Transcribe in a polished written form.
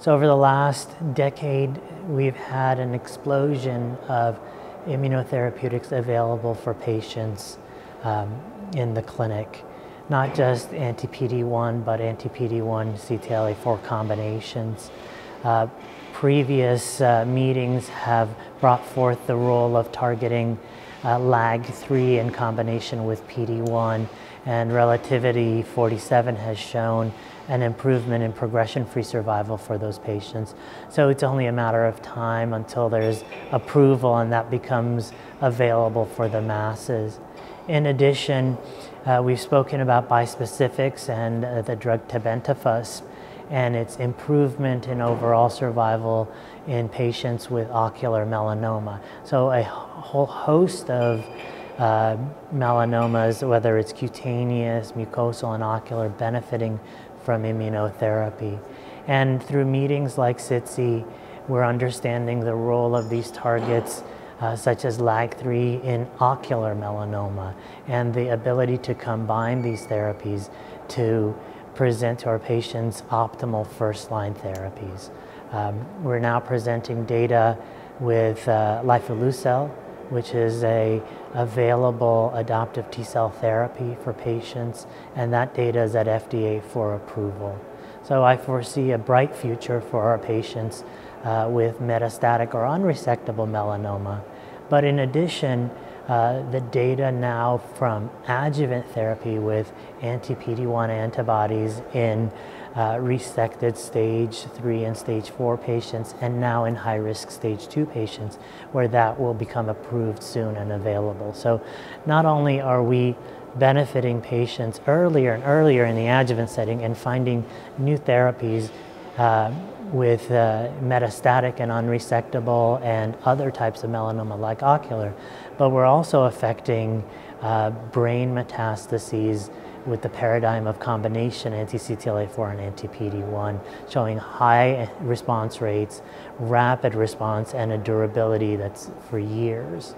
So over the last decade, we've had an explosion of immunotherapeutics available for patients in the clinic. Not just anti-PD-1, but anti-PD-1 CTLA-4 combinations. Previous meetings have brought forth the role of targeting LAG3 in combination with PD-1, and Relativity 47 has shown an improvement in progression-free survival for those patients. So it's only a matter of time until there's approval and that becomes available for the masses. In addition, we've spoken about bispecifics and the drug tebentafusp and its improvement in overall survival in patients with ocular melanoma. So a whole host of melanomas, whether it's cutaneous, mucosal, and ocular, benefiting from immunotherapy. And through meetings like SITC, we're understanding the role of these targets such as LAG3 in ocular melanoma and the ability to combine these therapies to present to our patients optimal first-line therapies. We're now presenting data with Lifileucel, which is a available adoptive T-cell therapy for patients, and that data is at FDA for approval. So I foresee a bright future for our patients with metastatic or unresectable melanoma. But in addition, the data now from adjuvant therapy with anti-PD-1 antibodies in resected stage 3 and stage 4 patients, and now in high-risk stage 2 patients, where that will become approved soon and available. So not only are we benefiting patients earlier and earlier in the adjuvant setting and finding new therapies with metastatic and unresectable and other types of melanoma like ocular, but we're also affecting brain metastases with the paradigm of combination anti-CTLA-4 and anti-PD-1, showing high response rates, rapid response, and a durability that's for years.